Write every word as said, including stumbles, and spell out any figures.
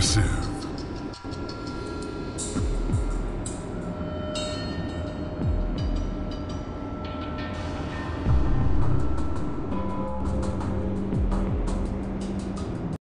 Impressive.